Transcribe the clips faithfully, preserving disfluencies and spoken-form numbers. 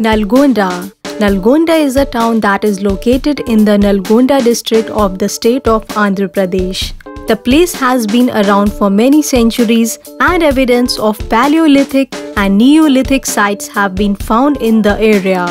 Nalgonda. Nalgonda is a town that is located in the Nalgonda district of the state of Andhra Pradesh. The place has been around for many centuries, and evidence of Paleolithic and Neolithic sites have been found in the area.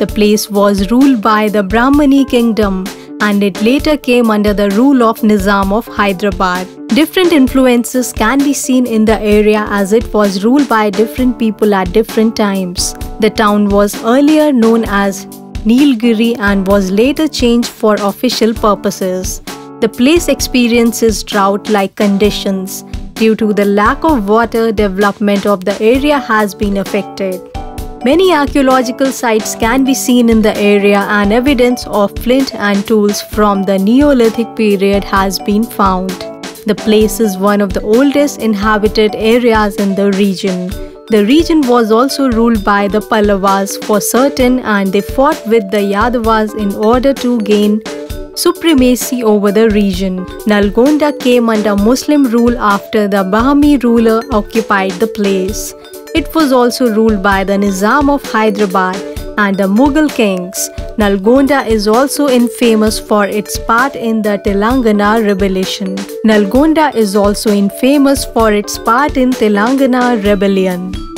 The place was ruled by the Bahmani kingdom, and it later came under the rule of Nizam of Hyderabad. Different influences can be seen in the area as it was ruled by different people at different times. The town was earlier known as Nilagiri and was later changed for official purposes. The place experiences drought-like conditions. Due to the lack of water, development of the area has been affected. Many archaeological sites can be seen in the area, and evidence of flint and tools from the Neolithic period has been found. The place is one of the oldest inhabited areas in the region. The region was also ruled by the Pallavas for certain, and they fought with the Yadavas in order to gain supremacy over the region. Nalgonda came under Muslim rule after the Bahmani ruler occupied the place. It was also ruled by the Nizam of Hyderabad and the Mughal kings. Nalgonda is also infamous for its part in the Telangana rebellion. Nalgonda is also infamous for its part in Telangana rebellion.